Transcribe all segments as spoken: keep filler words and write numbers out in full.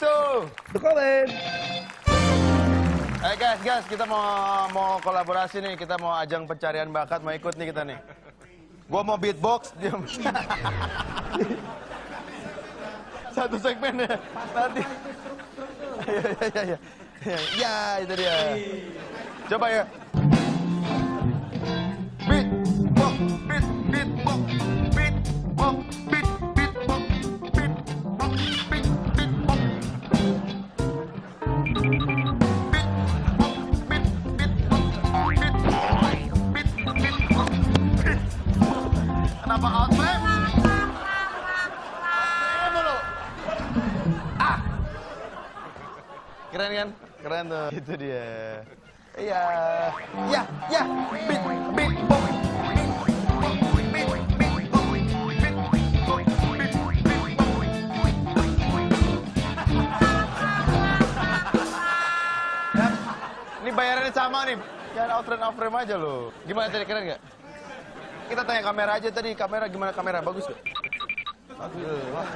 to the college. Hey guys, guys, kita mau mau kolaborasi nih, kita mau ajang pencarian bakat, mau ikut nih kita nih. Gua mau beatbox. Satu segmen ya. Nanti. Ya, ya, ya, ya. Ya, itu dia. Coba ya. Beatbox, beat, beatbox, beatbox, beat, beatbox, beatbox, beat, beatbox. Beatbox, beat, beatbox, beatbox, beat, beatbox, beatbox. Kenapa outframe? Keren kan? Keren tuh. Itu dia. Iya. Ya, ya. Beat, beat, boom. Ini bayarannya sama nih. Jangan outframe-outframe aja loh. Gimana tadi, keren nggak? Kita tanya kamera aja tadi. Kamera gimana kamera? Bagus nggak? Bagus. Wah.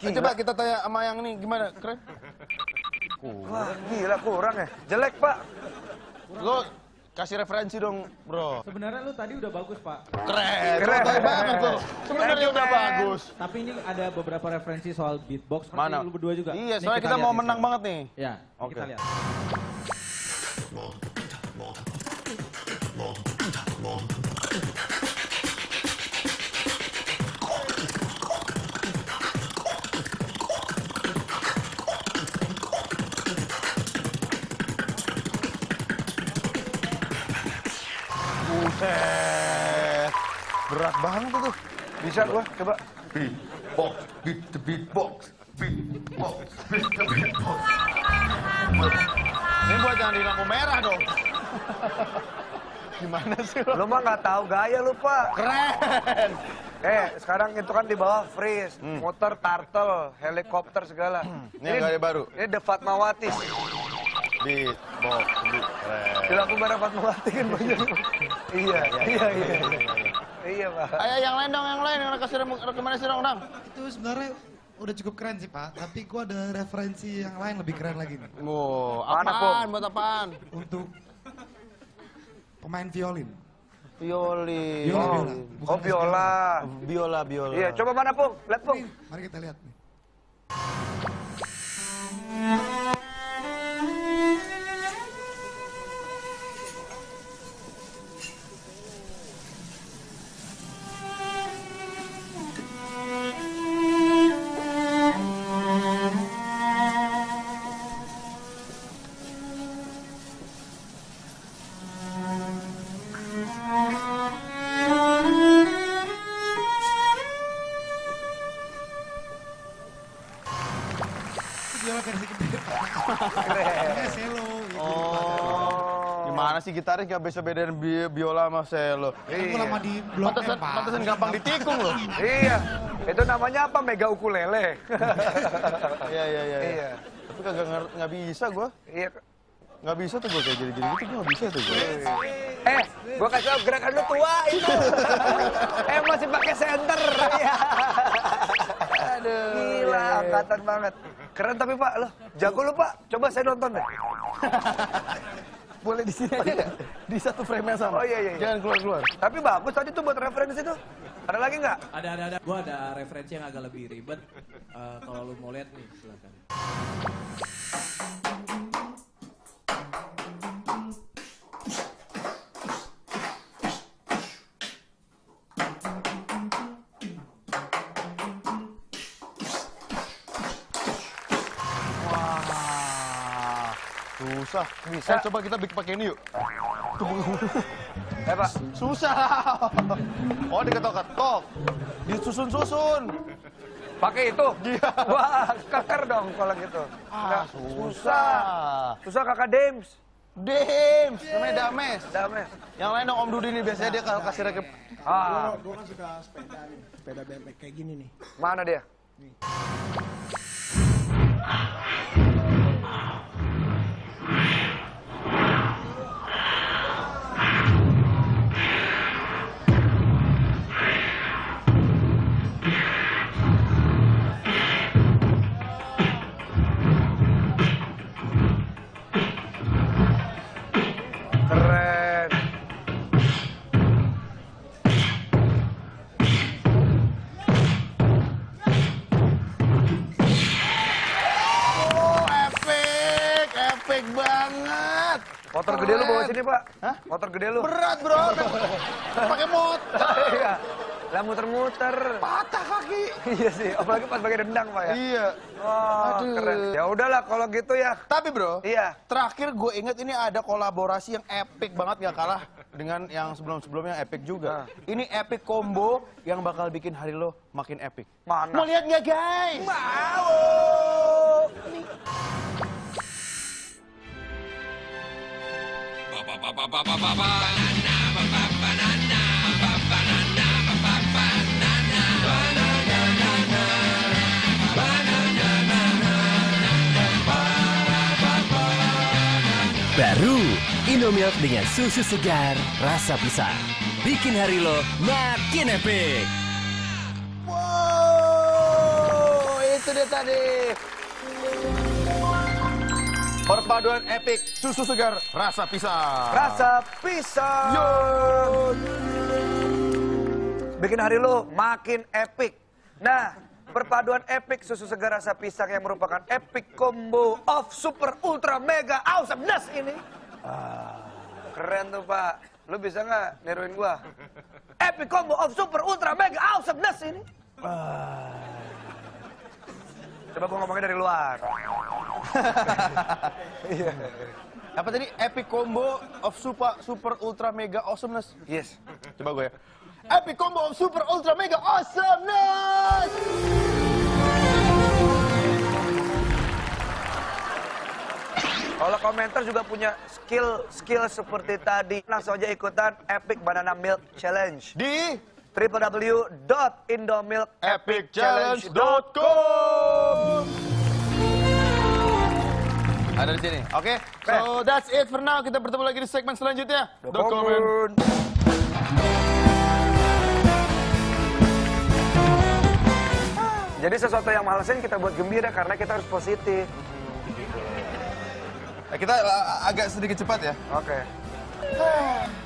Gila. Coba kita tanya sama yang ini, gimana? Keren? Wah, gila kurang ya. Jelek, Pak. Kurang, lo kasih referensi dong, bro. Sebenarnya lo tadi udah bagus, Pak. Keren. Keren. Keren banget lo. Sebenarnya udah bagus. Tapi ini ada beberapa referensi soal beatbox. Mana? Lo berdua juga. Iya, soalnya kita, kita mau menang banget nih. Ya, oke. Kita lihat. Berat banget tuh. Bisa gua, coba. Beatbox, beat the beatbox, beatbox, beat the beatbox. Ini buat jangan di lampu merah dong. Gimana sih lo? Lo mah nggak tahu gaya lo, Pak. Keren. Eh, sekarang itu kan di bawah freeze, hmm. motor, turtle, helikopter segala. Hmm. Ini, ini gaya baru. Ini The Fatmawati. Beatbox, beat. Keren. Di lampu merah Fatmawati kan banyak. Iya, iya, iya. Iya, Pak. Ayo yang lain dong, yang lain yang kasih rekomendasi dong, Dang. Itu sebenarnya udah cukup keren sih, Pak. Tapi gua ada referensi yang lain lebih keren lagi nih. Oh, apaan? Buat apaan? Untuk pemain violin. Violin. Viola, oh, viola. Bukan oh, viola. Viola, viola. Iya, coba mana, Pung? Lihat, Pung. Mari kita lihat nih. Gimana sih gitaris gak bisa bedain biola sama selo? Iya. Pantesan gampang ditikung loh. Iya. Itu namanya apa? Mega ukulele. Iya iya iya. Tapi kagak nggak bisa gue. Iya. Nggak bisa tuh gue kayak jadi-jadi gitu gue nggak bisa tuh gue. Eh, gue kasih tau gerakan lu tua itu. Eh masih pakai senter. Aduh. Gila, angkatan banget. Keren tapi Pak, loh jago lu Pak, coba saya nonton deh. Boleh di sini aja nggak? Di satu frame-nya sama. Oh iya iya. Jangan keluar-keluar. Tapi bagus tadi tuh buat referensi tuh. Ada lagi nggak? Ada ada ada. Gua ada referensi yang agak lebih ribet. Uh, kalau lu mau lihat nih, silakan. Susah, bisa. Eh, coba kita bikin pakai ini yuk. Eh Pak, susah. Oh diketok-ketok, disusun-susun. Pakai itu? Iya. Wah, keker dong kalau gitu. Ah, susah. Susah kakak Dames. Dames, namanya Dames. Dames. Yang lain dong Om Dudi nih, biasanya dia kalau kasih rekep. Ah. Gue kan suka sepeda nih, sepeda B M X kayak gini nih. Mana dia? Nih. gede lu bawa sini, Pak. Hah? Motor gede lu. Berat, bro. Pakai motor. Iya. Lah muter-muter. Patah kaki. Iya sih, apalagi pas pakai dendang, Pak ya. Iya. Oh, aduh, keren. Ya udahlah kalau gitu ya. Tapi, bro. Iya. Terakhir gue inget ini ada kolaborasi yang epic banget, gak kalah dengan yang sebelum-sebelumnya epic juga. Nah. Ini epic combo yang bakal bikin hari lo makin epic. Mana? Mau lihat nggak, guys? Mau. Baru Inomilk dengan susu segar rasa pisang, bikin hari lo makin epic. Wow, itu dia tadi perpaduan epic susu segar rasa pisang. Rasa pisang. Yo. Bikin hari lo makin epic. Nah. Perpaduan epic susu segar rasa pisang yang merupakan epic combo of super ultra mega awesomeness ini. Ah, keren tuh, Pak. Lu bisa nggak niruin gua? Epic combo of super ultra mega awesomeness ini. Ah. Coba gua ngomongnya dari luar. Iya. Apa tadi? Epic combo of super super ultra mega awesomeness. Yes. Coba gua ya. Epic combo of super ultra mega awesomeness. Kalau komentar juga punya skill-skill seperti tadi, langsung aja ikutan Epic Banana Milk Challenge di w w w dot indomilk epic challenge dot com. Ada di sini. Oke. Okay? So that's it for now. Kita bertemu lagi di segmen selanjutnya. Dokumen. Jadi sesuatu yang malesin kita buat gembira karena kita harus positif. Kita agak sedikit cepat ya. Oke. Okay.